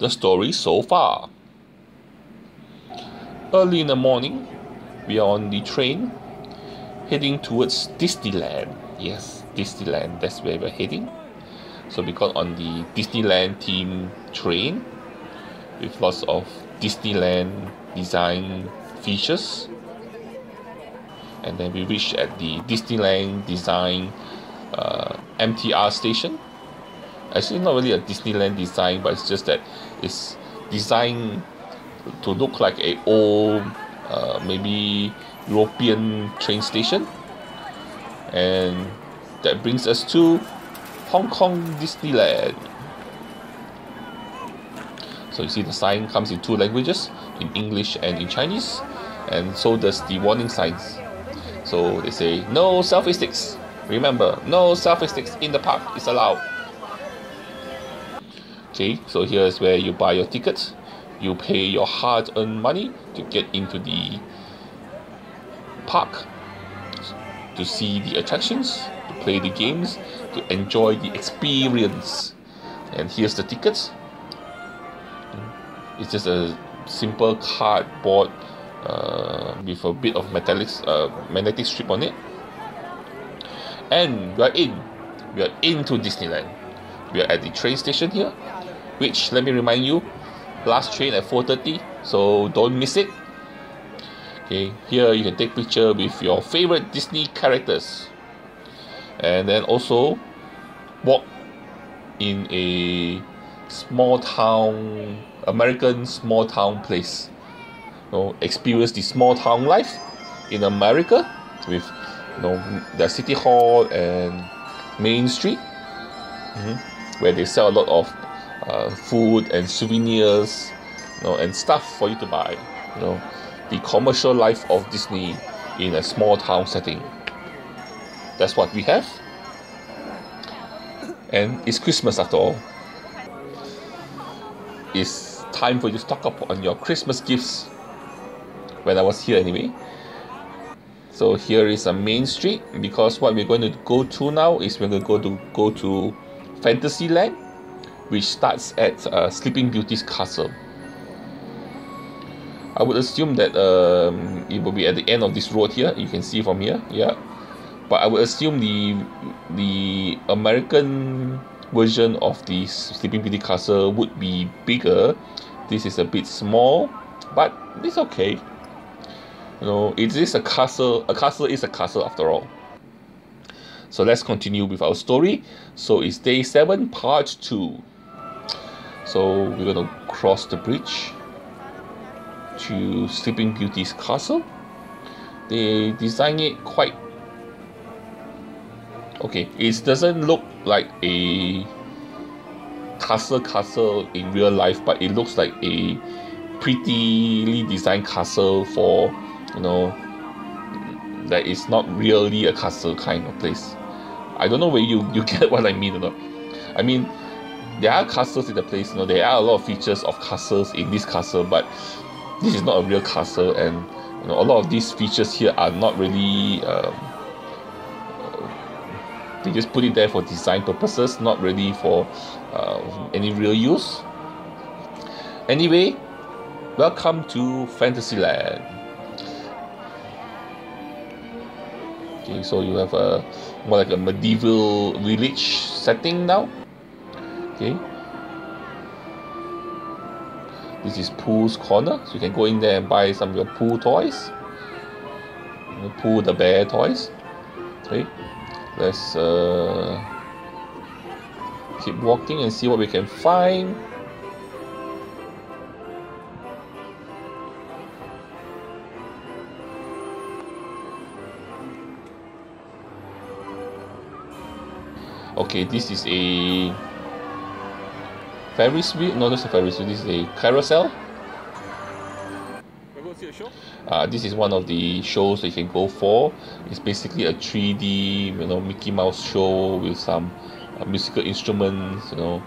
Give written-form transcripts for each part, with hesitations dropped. the story so far. Early in the morning, we are on the train heading towards Disneyland. Yes, Disneyland, that's where we're heading. So we got on the Disneyland themed train with lots of Disneyland design features. And then we reached at the Disneyland design MTR station. Actually, not really a Disneyland design, but it's just that it's designed to look like an old, maybe European train station. And that brings us to Hong Kong Disneyland. So you see the sign comes in two languages, in English and in Chinese, and so does the warning signs. So they say, no selfie sticks. Remember, no selfie sticks in the park is allowed. Okay, so here is where you buy your tickets. You pay your hard-earned money to get into the park, to see the attractions, to play the games, to enjoy the experience. And here's the tickets. It's just a simple cardboard with a bit of magnetic strip on it. And we are into Disneyland. We are at the train station here, which, let me remind you, last train at 4:30, so don't miss it. Okay, here you can take picture with your favorite Disney characters, and then also walk in a small town, American small town place. You know, experience the small town life in America with, you know, the City Hall and Main Street, where they sell a lot of food and souvenirs, you know, and stuff for you to buy. You know, the commercial life of Disney in a small town setting. That's what we have. And it's Christmas after all. It's time for you to stock up on your Christmas gifts. When I was here anyway. So here is a main street, because what we're going to go to now is we're going to go to Fantasyland, which starts at Sleeping Beauty's Castle. I would assume that it will be at the end of this road here. You can see from here, yeah. But I would assume the American version of the Sleeping Beauty Castle would be bigger. This is a bit small, but it's okay. You know, it is a castle. A castle is a castle after all. So let's continue with our story. So it's day 7, part 2. So we're gonna cross the bridge to Sleeping Beauty's castle. They design it quite okay. It doesn't look like a castle in real life, but it looks like a prettily designed castle for, you know, that is not really a castle kind of place. I don't know whether you get what I mean or not. I mean, there are castles in the place, you know, there are a lot of features of castles in this castle, but this is not a real castle, and, you know, a lot of these features here are not really, they just put it there for design purposes, not really for any real use. Anyway, welcome to Fantasyland. Okay, so you have a more like a medieval village setting now. Okay. This is Pooh's Corner, so you can go in there and buy some of your Pooh toys. You know, Pooh the bear toys. Okay, let's keep walking and see what we can find. Okay, this is a Ferris wheel? No, that's a Ferris wheel. This is a carousel. This is one of the shows that you can go for. It's basically a 3D, you know, Mickey Mouse show with some musical instruments, you know.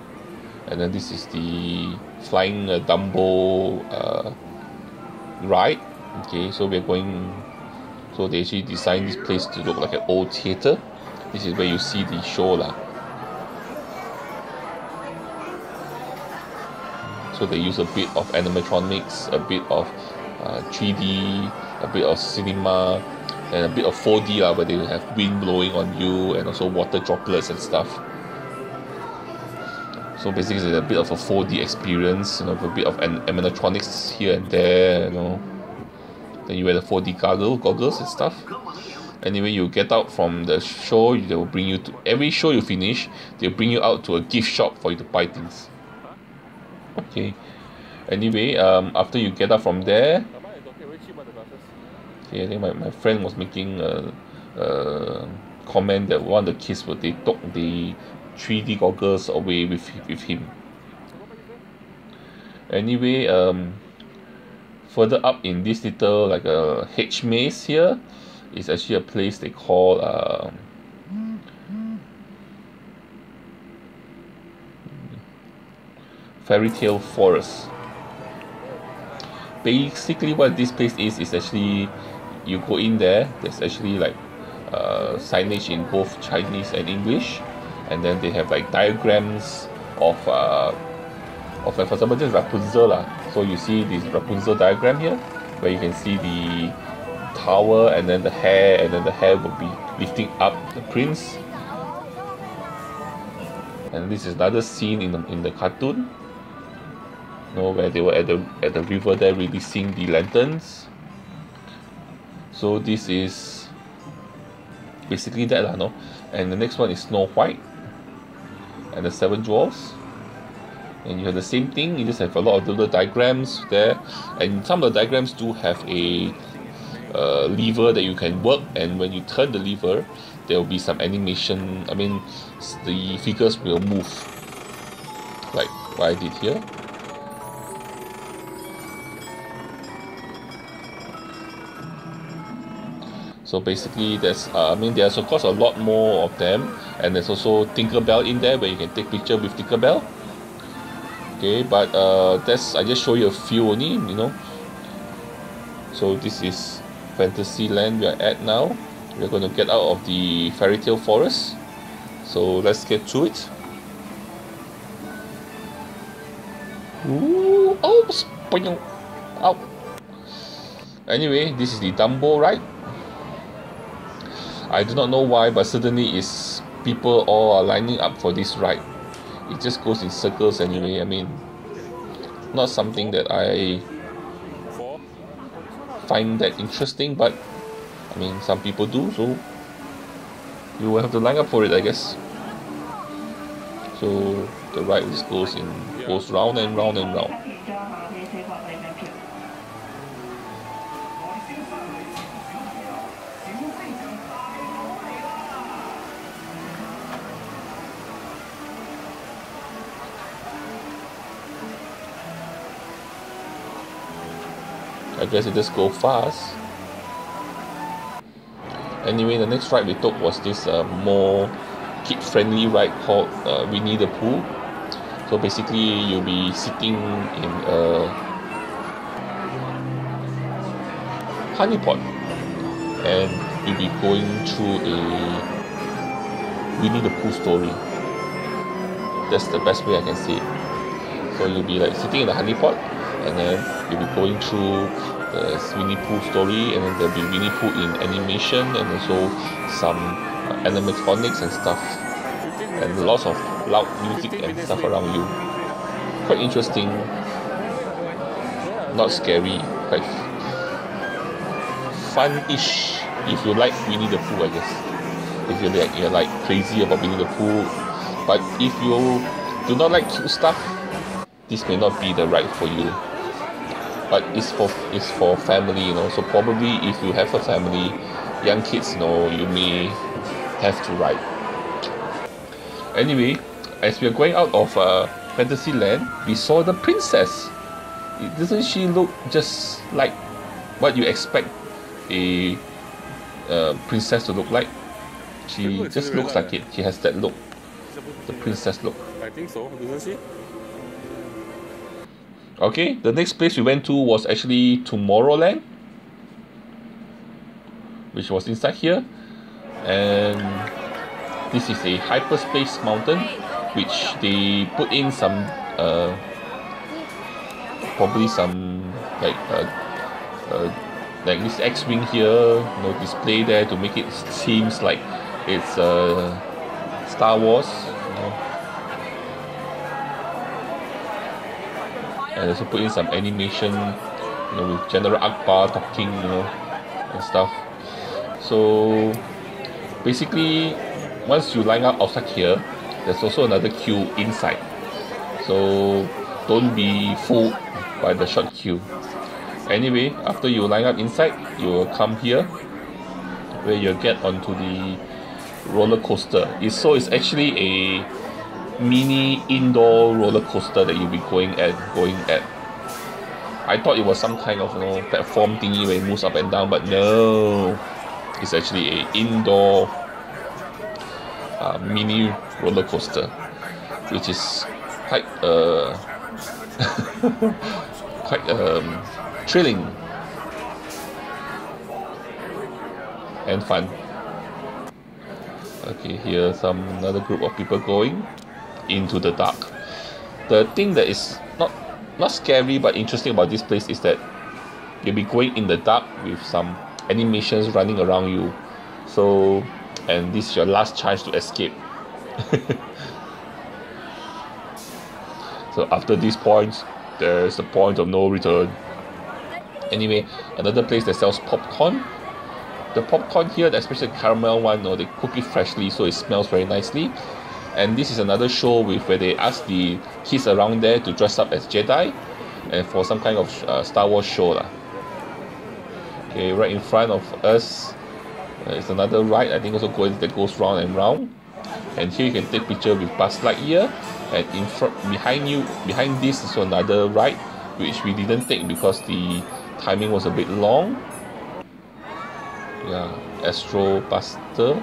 And then this is the flying Dumbo ride. Okay, so we're going. So they actually designed this place to look like an old theater. This is where you see the show, lah. So So they use a bit of animatronics, a bit of 3D, a bit of cinema, and a bit of 4D where they have wind blowing on you and also water droplets and stuff. So basically it's a bit of a 4D experience, you know, a bit of animatronics here and there, you know. Then you wear the 4D goggles and stuff. Anyway, you get out from the show, they will bring you to every show you finish, they'll bring you out to a gift shop for you to buy things. Okay. Anyway, after you get out from there, okay, I think my friend was making a comment that one of the kids, but they took the 3D goggles away with him. Anyway, further up in this little like a hedge maze here, is actually a place they call Fairy Tale Forest. Basically, what this place is actually you go in there. There's actually like signage in both Chinese and English, and then they have like diagrams of like, for example, just Rapunzel lah. So you see this Rapunzel diagram here, where you can see the tower and then the hair, and then the hair will be lifting up the prince. And this is another scene in the cartoon, you know, where they were at the river there releasing the lanterns. So this is basically that lah, no? And the next one is Snow White and the Seven Dwarfs. And you have the same thing, you just have a lot of little diagrams there, and some of the diagrams do have a lever that you can work, and when you turn the lever there will be some animation, I mean the figures will move like what I did here. So basically there's I mean there's of course a lot more of them, and there's also Tinker Bell in there where you can take picture with Tinker Bell. Okay, but that's, I just show you a few only, you know. So this is Fantasyland we are at now. We're going to get out of the fairy tale forest. So let's get to it. Ooh, oops, out. Anyway, this is the Dumbo ride. I do not know why, but certainly is people all are lining up for this ride. It just goes in circles anyway. I mean, not something that I find that interesting, but I mean some people do, so you will have to line up for it, I guess. So the ride just goes round and round and round. I guess it just go fast. Anyway, the next ride we took was this more kid-friendly ride called Winnie the Pooh. So basically, you'll be sitting in a honey pot, and you'll be going through a Winnie the Pooh story. That's the best way I can say it. So you'll be like sitting in the honey pot, and then you'll be going through the Winnie Pooh story, and then there'll be Winnie Pooh in animation, and also some animatronics and stuff, and lots of loud music and stuff around you. Quite interesting, not scary, quite fun-ish if you like Winnie the Pooh, I guess. If you're like crazy about Winnie the Pooh, but if you do not like cute stuff, this may not be the ride for you. But it's for family, you know. So probably if you have a family, young kids, you know, you may have to ride. Anyway, as we are going out of Fantasyland, we saw the princess. Doesn't she look just like what you expect a princess to look like? She just looks like it. She has that look, the princess look. I think so, doesn't she? Okay, the next place we went to was actually Tomorrowland, which was inside here, and this is a Hyperspace Mountain, which they put in some probably some like this X wing here, you know, display there to make it seems like it's Star Wars, you know. And also put in some animation, you know, with General Akbar talking, you know, and stuff. So basically, once you line up outside here, there's also another queue inside. So don't be fooled by the short queue. Anyway, after you line up inside, you will come here where you'll get onto the roller coaster. It's actually a mini indoor roller coaster that you'll be going at. I thought it was some kind of, you know, platform thingy where it moves up and down, but no, it's actually a indoor mini roller coaster, which is quite thrilling and fun. Okay, here's another group of people going into the dark. The thing that is not scary but interesting about this place is that you'll be going in the dark with some animations running around you. So, and this is your last chance to escape. So after these points, there's the point of no return. Anyway, another place that sells popcorn. The popcorn here, especially the caramel one, they cook it freshly, so it smells very nicely. And this is another show where they ask the kids around there to dress up as Jedi, and for some kind of Star Wars show lah. Okay, right in front of us is another ride. I think also that goes round and round. And here you can take picture with Buzz Lightyear. And in front, behind this is another ride, which we didn't take because the timing was a bit long. Yeah, Astro Blaster.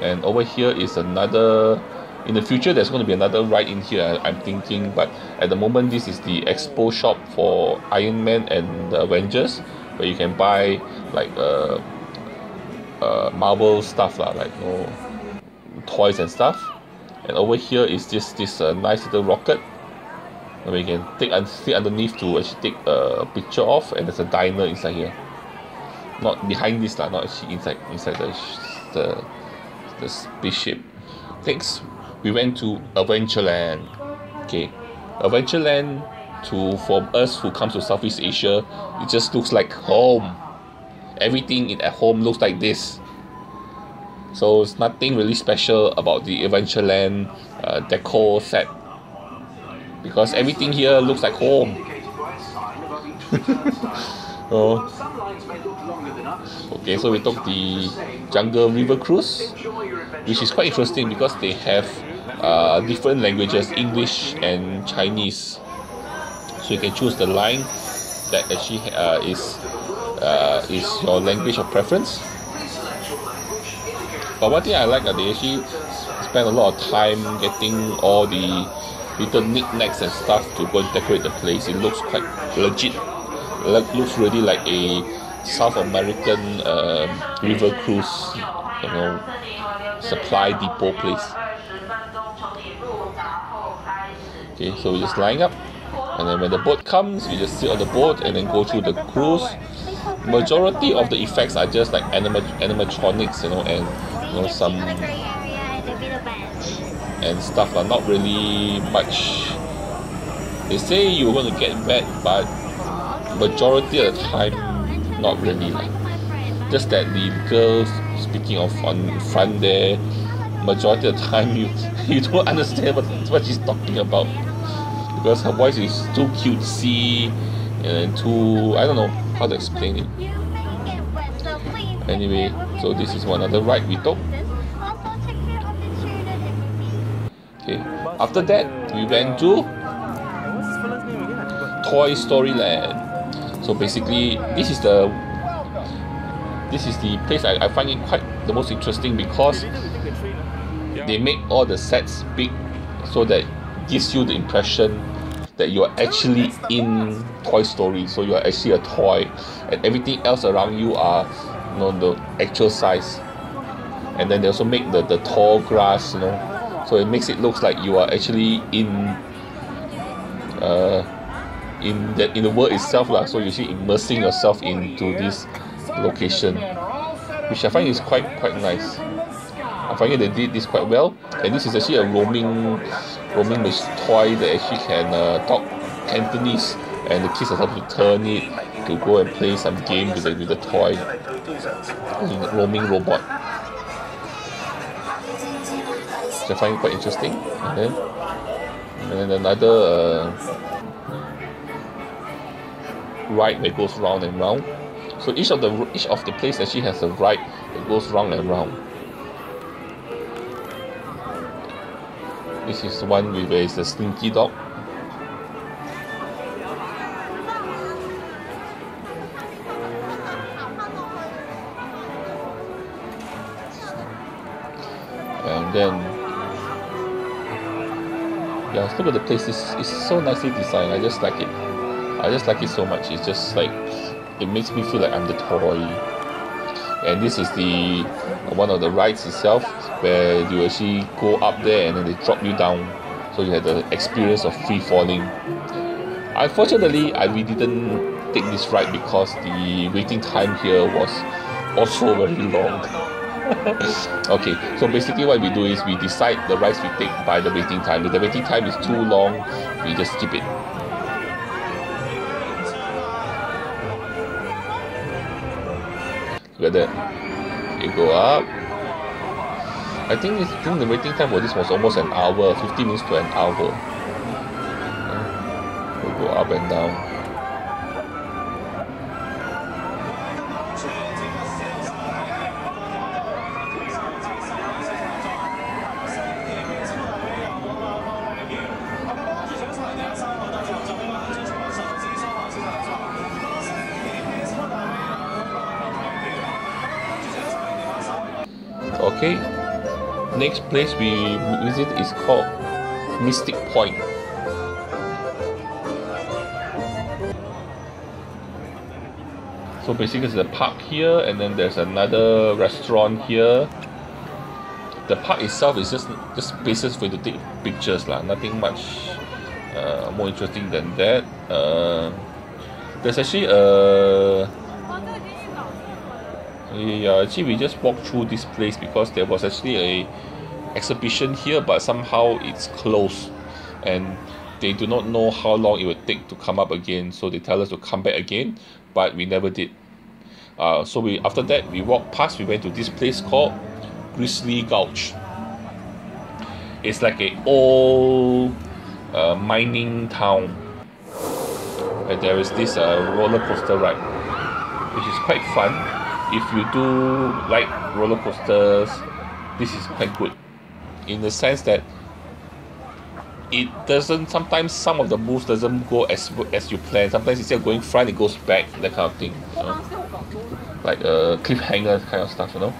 And over here is another. In the future, there's going to be another ride in here, I'm thinking, but at the moment this is the expo shop for Iron Man and the Avengers, where you can buy like Marvel stuff lah, like, you know, toys and stuff. And over here is this nice little rocket, where you can sit underneath to actually take a picture of. And there's a diner inside here. Not behind this lah, not actually inside the spaceship. Next, we went to Adventureland. Okay, Adventureland, for us who comes to Southeast Asia, it just looks like home. Everything at home looks like this. So it's nothing really special about the Adventureland decor set, because everything here looks like home. Oh. Okay, so we took the Jungle River Cruise, which is quite interesting because they have different languages, English and Chinese. So you can choose the line that actually is your language of preference. But one thing I like that they actually spend a lot of time getting all the little knickknacks and stuff to go and decorate the place. It looks quite legit. It looks really like a South American river cruise, you know, supply depot place. Okay, so we just line up, and then when the boat comes, we just sit on the boat and then go through the cruise. Majority of the effects are just like animatronics, you know, and, you know, some and stuff are not really much. They say you're going to get wet, but majority of the time, not really. Just that the girls speaking of on front there, majority of the time you don't understand what she's talking about, because her voice is too cutesy and too, I don't know how to explain it. Anyway, so this is one other ride we took. Okay, after that we went to Toy Story Land. So basically, this is the place I find it quite the most interesting, because they make all the sets big, so that gives you the impression that you are actually in Toy Story. So you are actually a toy, and everything else around you are, you know, the actual size. And then they also make the tall grass, you know, so it makes it look like you are actually in in the world itself lah. So you're immersing yourself into this location, which I find is quite nice. I find they did this quite well, and this is actually a roaming toy that actually can talk Cantonese, and the kids are supposed to turn it to go and play some game with the toy, roaming robot. Which I find quite interesting. And then another ride that goes round and round. So each of the place actually has a ride that goes round and round. This is the one where it's a Slinky Dog. And then yeah, look at the place. It's so nicely designed. I just like it. I just like it so much. It's just like it makes me feel like I'm the toy. And this is the one of the rides itself, where you actually go up there and then they drop you down. So you have the experience of free falling. Unfortunately, we didn't take this ride because the waiting time here was also very long. Okay, so basically what we do is we decide the rides we take by the waiting time. If the waiting time is too long, we just skip it. Look at that. You go up. I think the waiting time for this was almost an hour, 15 minutes to an hour. We'll go up and down. Okay, next place we visit is called Mystic Point. So basically there's a park here, and then there's another restaurant here. The park itself is just spaces for you to take pictures lah. Nothing much more interesting than that. There's actually a actually we just walked through this place because there was actually an exhibition here, but somehow it's closed and they do not know how long it would take to come up again, so they tell us to come back again, but we never did. So after that we walked past, we went to this place called Grizzly Gulch. It's like an old mining town, and there is this roller coaster ride which is quite fun. If you do like roller coasters, this is quite good, in the sense that it doesn't, sometimes some of the moves doesn't go as you plan. Sometimes instead of going front, it goes back, that kind of thing, you know? Like a cliffhanger kind of stuff, you know.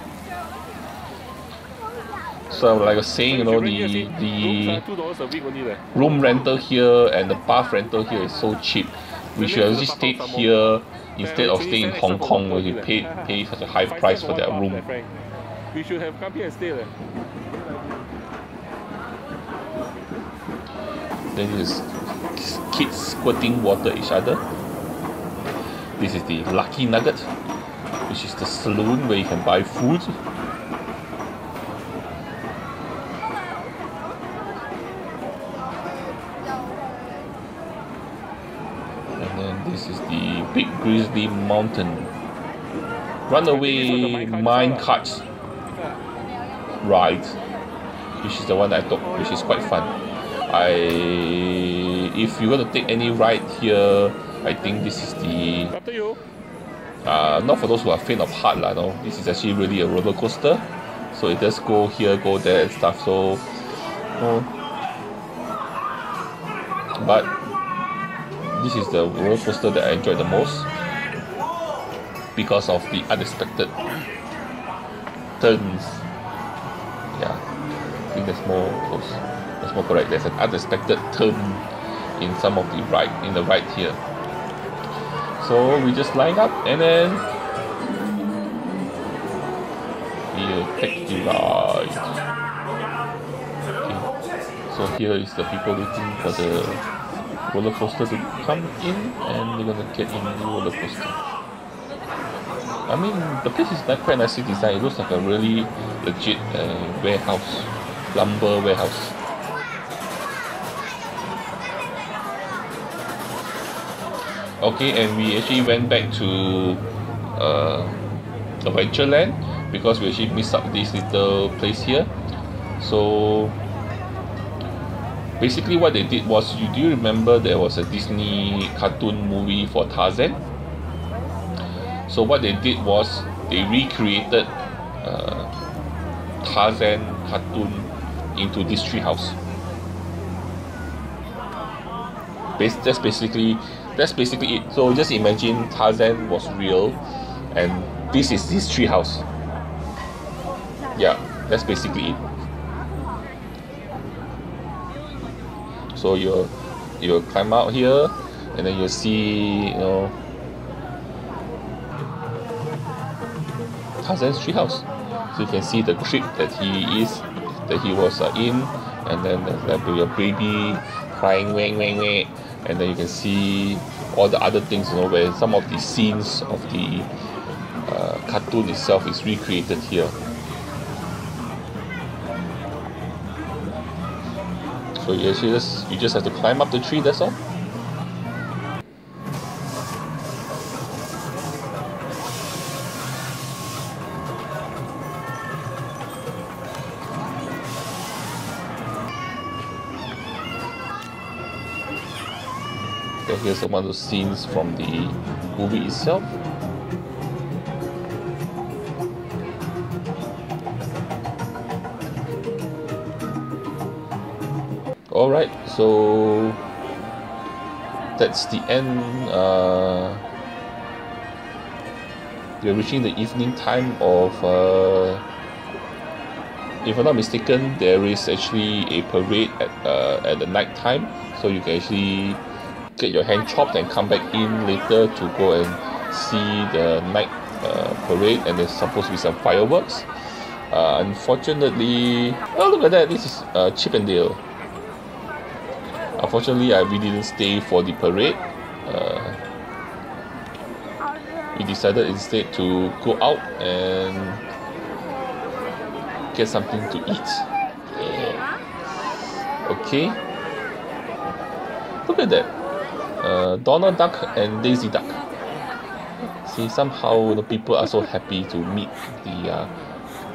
So like I was saying, you know, the room rental here and the bath rental here is so cheap. We should have just stayed here instead of staying in Hong Kong, where you pay such a high price for that room. We should have come here and stay there. Then there's kids squirting water at each other. This is the Lucky Nugget, which is the saloon where you can buy food. This is the Big Grizzly Mountain. Runaway mine cart ride, which is the one I took, which is quite fun. If you want to take any ride here, I think this is the not for those who are faint of heart lah. No, this is actually really a roller coaster, so it does go here, go there and stuff. So, but this is the roller coaster that I enjoy the most because of the unexpected turns. Yeah, I think that's more correct. There's an unexpected turn in some of the ride here. So we just line up and then we'll take the ride. Okay. So here is the people waiting for the roller coaster to come in, and you're gonna get in the roller coaster. I mean, the place is like quite nicely designed. It looks like a really legit warehouse, lumber warehouse. Okay, and we actually went back to Adventureland because we actually missed out this little place here. So basically what they did was, do you remember there was a Disney cartoon movie for Tarzan? So what they did was they recreated Tarzan cartoon into this treehouse. That's basically it. So just imagine Tarzan was real, and this is his treehouse. Yeah, that's basically it. So you'll climb out here, and then you'll see, you know, Tarzan's treehouse. So you can see the trip that he was in, and then there'll be a baby crying, wang wang wang. And then you can see all the other things, you know, where some of the scenes of the cartoon itself is recreated here. So you just have to climb up the tree, that's all. Here's some of the scenes from the movie itself. Alright, so that's the end. We're reaching the evening time of, if I'm not mistaken, there is actually a parade at the night time, so you can actually get your hand chopped and come back in later to go and see the night parade, and there's supposed to be some fireworks. Unfortunately, oh look at that, this is Chippendale. Unfortunately, we didn't stay for the parade. We decided instead to go out and get something to eat. Okay, look at that. Donald Duck and Daisy Duck. See, somehow the people are so happy to meet the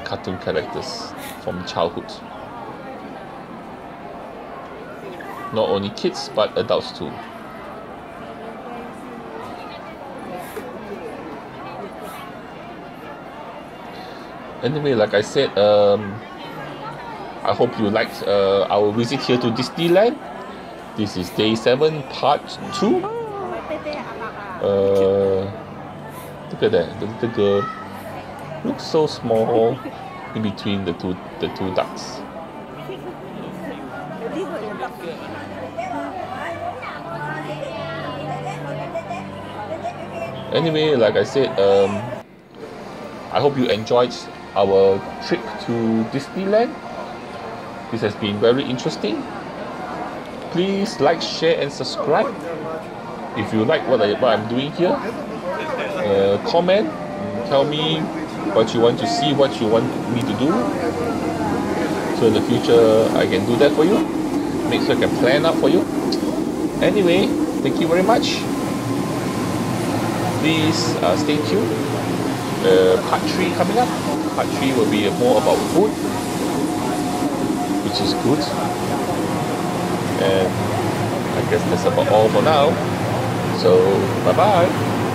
cartoon characters from childhood. Not only kids, but adults too. Anyway, like I said, I hope you liked our visit here to Disneyland. This is day 7, part 2. Look at that, the little girl looks so small in between the two ducks. Anyway, like I said, I hope you enjoyed our trip to Disneyland. This has been very interesting. Please like, share, and subscribe. If you like what I'm doing here, comment, tell me what you want to see, what you want me to do. So in the future, I can do that for you. Make sure I can plan out for you. Anyway, thank you very much. Please stay tuned. Part 3 coming up. Part 3 will be more about food, which is good. And I guess that's about all for now. So, bye-bye.